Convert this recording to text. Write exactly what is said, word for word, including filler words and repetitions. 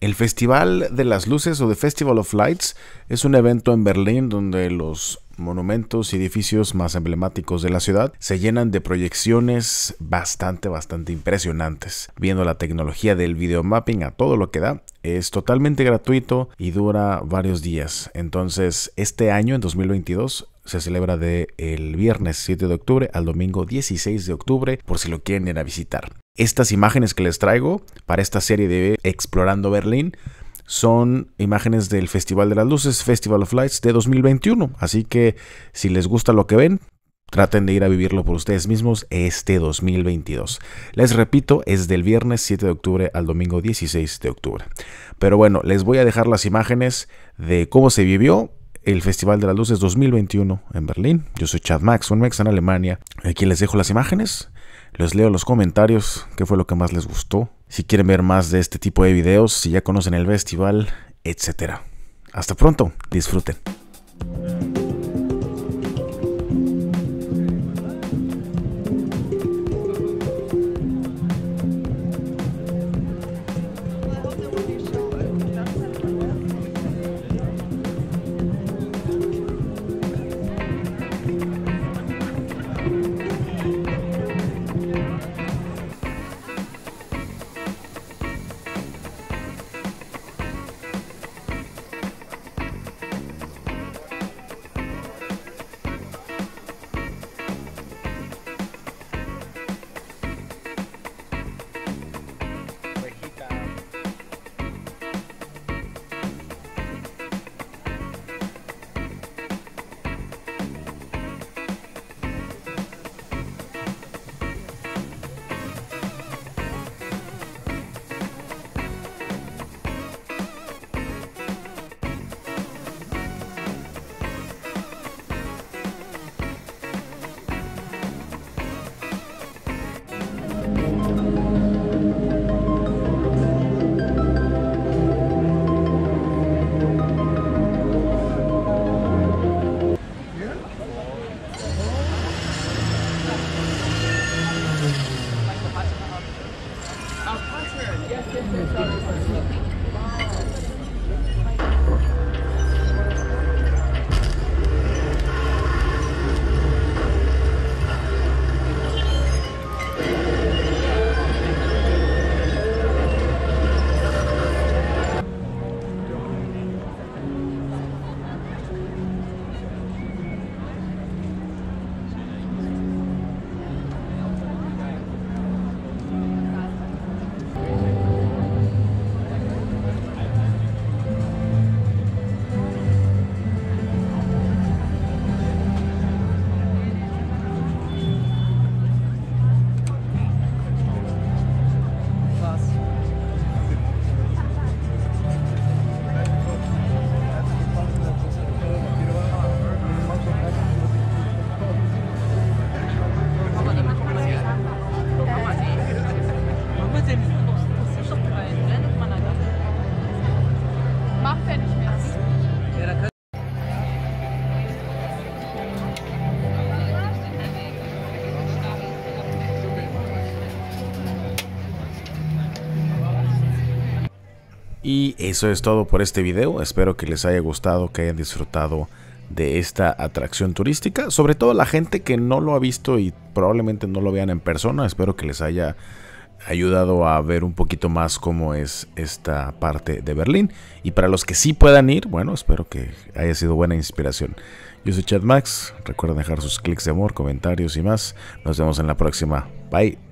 El Festival de las Luces o The Festival of Lights es un evento en Berlín donde los monumentos y edificios más emblemáticos de la ciudad se llenan de proyecciones bastante, bastante impresionantes. Viendo la tecnología del videomapping a todo lo que da, es totalmente gratuito y dura varios días. Entonces, este año, en dos mil veintidós, se celebra del viernes siete de octubre al domingo dieciséis de octubre, por si lo quieren ir a visitar. Estas imágenes que les traigo para esta serie de Explorando Berlín son imágenes del Festival de las Luces, Festival of Lights de dos mil veintiuno. Así que si les gusta lo que ven, traten de ir a vivirlo por ustedes mismos este dos mil veintidós. Les repito, es del viernes siete de octubre al domingo dieciséis de octubre. Pero bueno, les voy a dejar las imágenes de cómo se vivió el Festival de las Luces dos mil veintiuno en Berlín. Yo soy ChadMax, un mex en Alemania. Aquí les dejo las imágenes. Les leo los comentarios, qué fue lo que más les gustó. Si quieren ver más de este tipo de videos, si ya conocen el festival, etcétera. Hasta pronto, disfruten. Y eso es todo por este video. Espero que les haya gustado, que hayan disfrutado de esta atracción turística. Sobre todo la gente que no lo ha visto y probablemente no lo vean en persona. Espero que les haya ayudado a ver un poquito más cómo es esta parte de Berlín. Y para los que sí puedan ir, bueno, espero que haya sido buena inspiración. Yo soy ChadMax. Recuerden dejar sus clics de amor, comentarios y más. Nos vemos en la próxima. Bye.